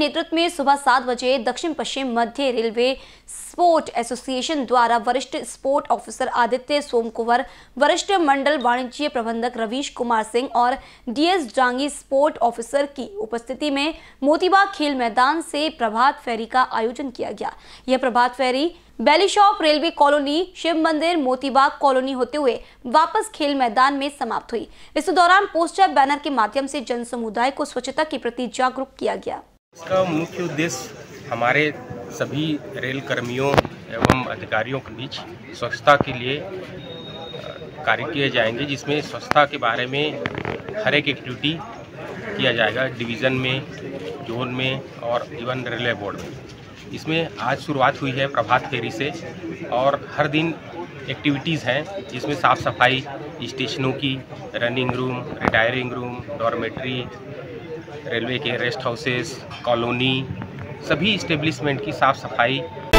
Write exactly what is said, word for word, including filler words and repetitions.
नेतृत्व में सुबह सात बजे दक्षिण पश्चिम मध्य रेलवे स्पोर्ट एसोसिएशन द्वारा वरिष्ठ स्पोर्ट ऑफिसर आदित्य सोमकुवर, वरिष्ठ मंडल वाणिज्य प्रबंधक रविश कुमार सिंह और डीएस डांगी स्पोर्ट ऑफिसर की उपस्थिति में मोतीबाग खेल मैदान से प्रभात फेरी का आयोजन किया गया। यह प्रभात फेरी बेलीशॉक रेलवे कॉलोनी, शिव मंदिर, मोतीबाग कॉलोनी होते हुए वापस खेल मैदान में समाप्त हुई। इस दौरान पोस्टर बैनर के माध्यम से जन समुदाय को स्वच्छता के प्रति जागरूक किया गया। इसका मुख्य उद्देश्य हमारे सभी रेल कर्मियों एवं अधिकारियों के बीच स्वच्छता के लिए कार्य किए जाएंगे, जिसमें स्वच्छता के बारे में हर एक एक्टिविटी किया जाएगा डिवीज़न में, जोन में और इवन रेलवे बोर्ड में। इसमें आज शुरुआत हुई है प्रभात फेरी से और हर दिन एक्टिविटीज़ हैं, जिसमें साफ़ सफाई, स्टेशनों की, running room, retiring room, dormitory, railway के रेस्ट हाउसेस, कॉलोनी, सभी इस्टेब्लिशमेंट की साफ़ सफाई